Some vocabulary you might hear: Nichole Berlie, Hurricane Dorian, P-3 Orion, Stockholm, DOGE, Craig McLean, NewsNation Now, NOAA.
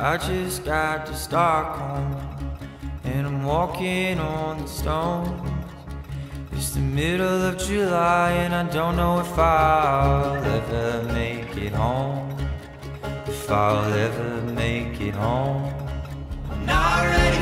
I just got to Stockholm, and I'm walking on the stones. It's the middle of July, and I don't know if I'll ever make it home. If I'll ever make it home. I'm not ready.